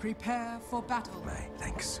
Prepare for battle. My thanks.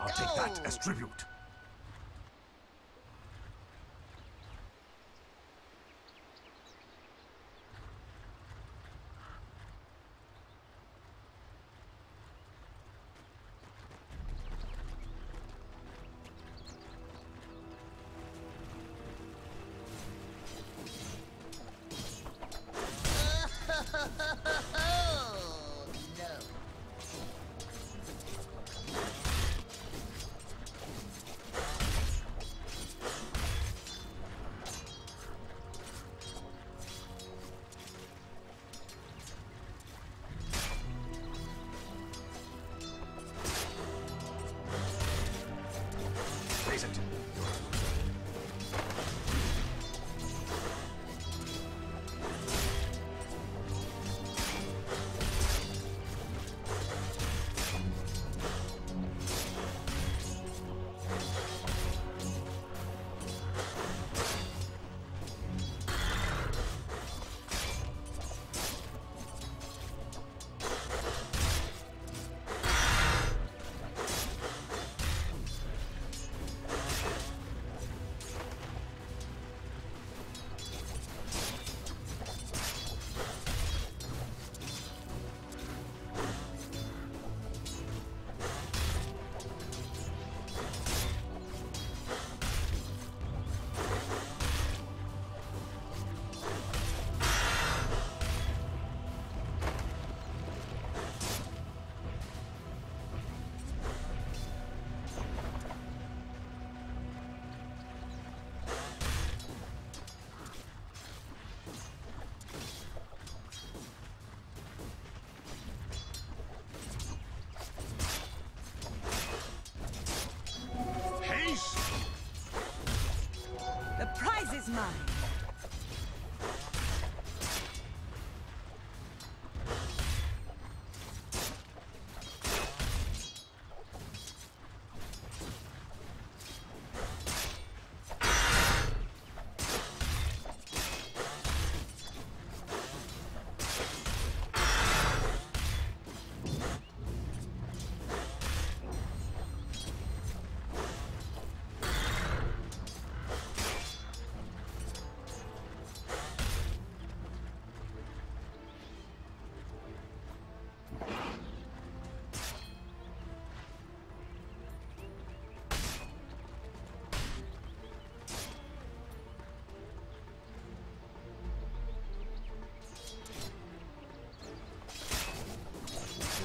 I'll take that as tribute. Mine.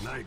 Night.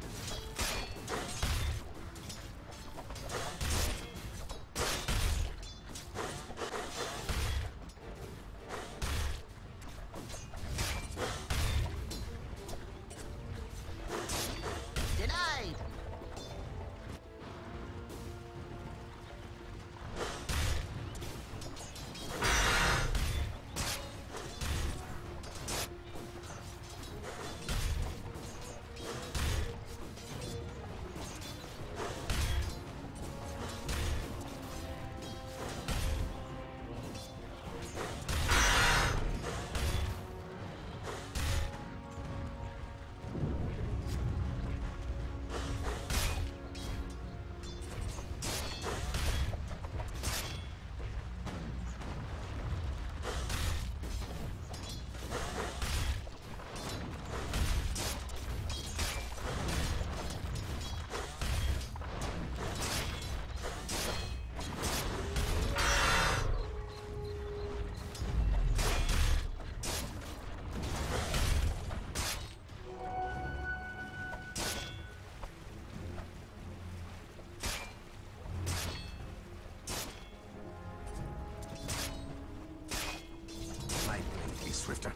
Swifter.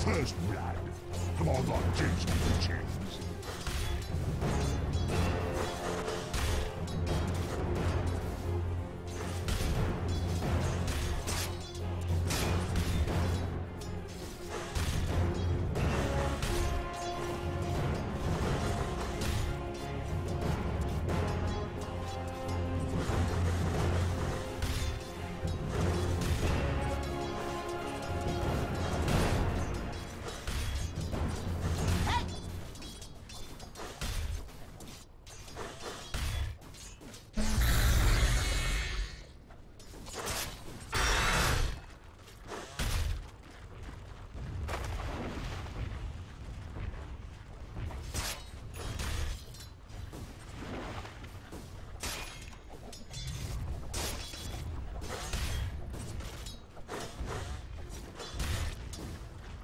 First blood. Come on, Lord James, James.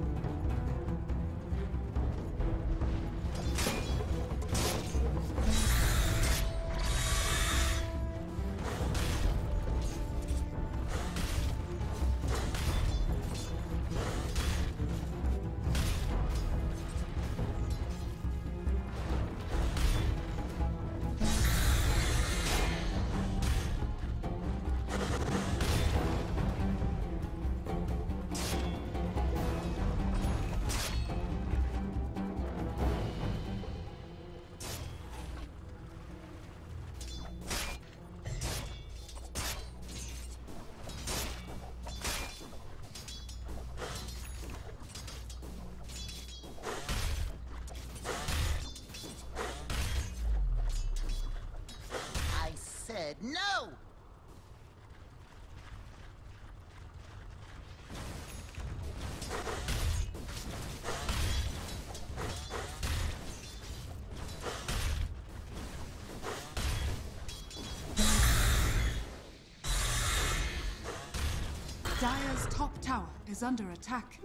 Yes. No! Dire's top tower is under attack.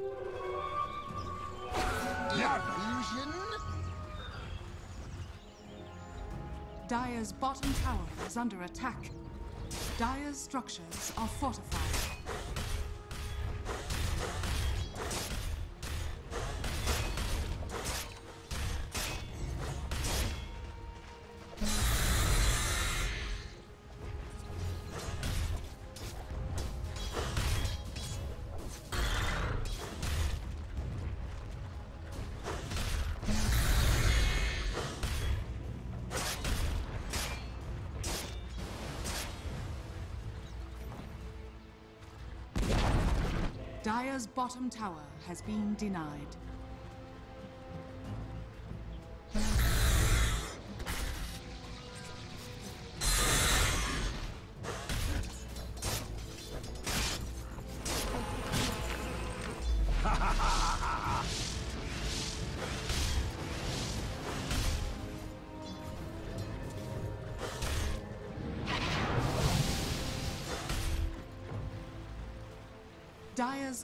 Illusion? Dire's bottom tower is under attack. Dire's structures are fortified. Dire's bottom tower has been denied. Dire's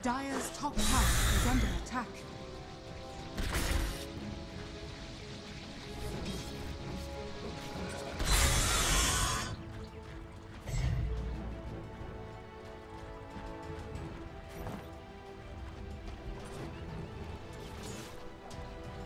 Dire's top tower is under attack. Dire's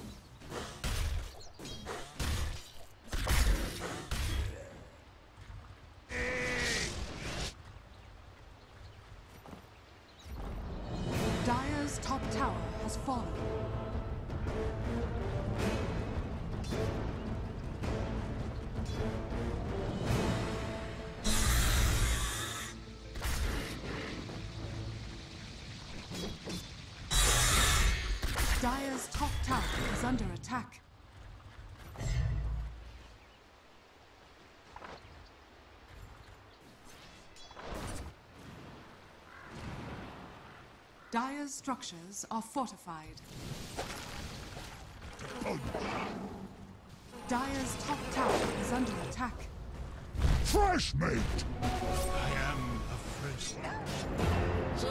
Dire's top tower is under attack. Dire's top tower has fallen. Dire's top tower is under attack. Dire's structures are fortified. Dire's top tower is under attack. Fresh meat! I am a fresh meat.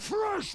Fresh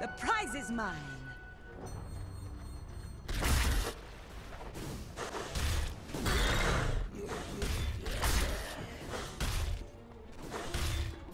The prize is mine.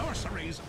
sorceries.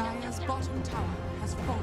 Dire's bottom tower has fallen.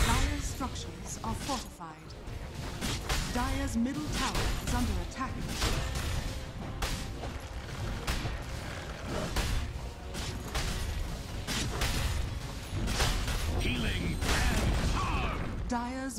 Dire's structures are fortified. Dire's middle tower is under attack. Dire's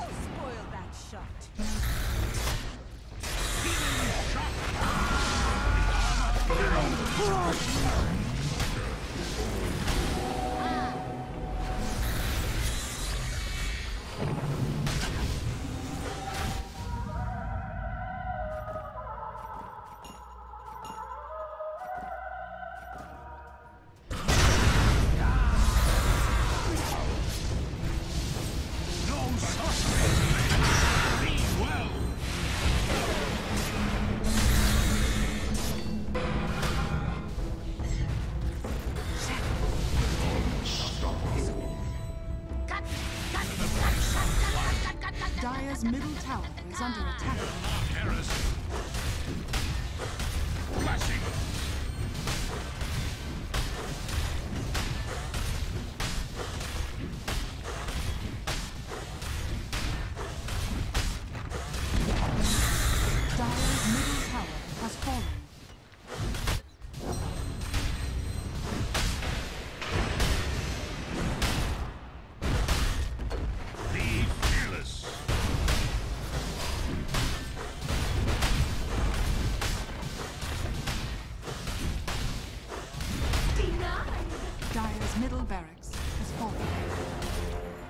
I'll spoil that shot. Dire's middle tower is under attack. Flashing. Dire's middle tower has fallen.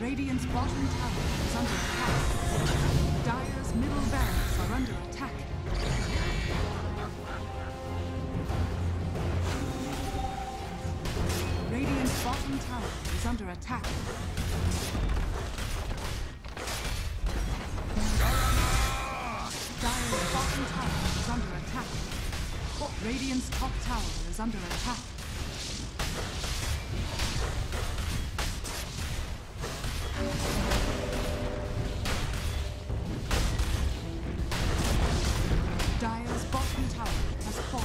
Radiant's bottom tower is under attack. Dire's middle barracks are under attack. Radiant's bottom tower is under attack. Dire's bottom tower is under attack. Radiant's top tower is under attack. Dire's bottom tower has fallen.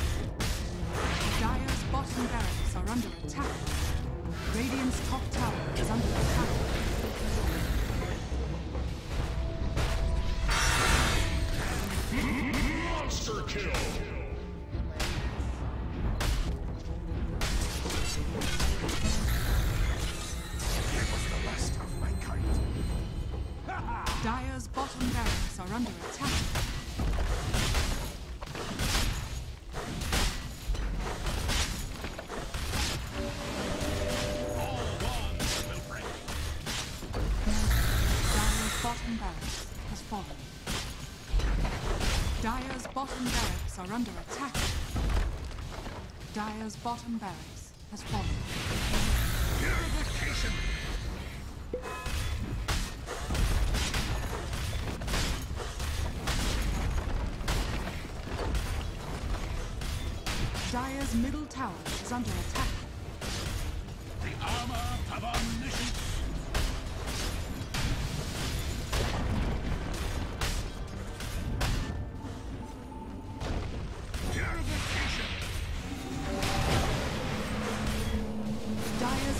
Dire's bottom barracks are under attack. Radiant's top tower is under attack. Monster kill! He was the last of my kind. Dire's bottom barracks are under attack. All bonds will break. Dire's bottom barracks has fallen. Dire's bottom barracks are under attack. Dire's bottom barracks has fallen. Purification! Dire's middle tower is under attack. The armor of omniscience! Dire's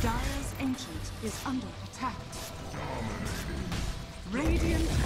Dire's Ancient is under attack. Radiant.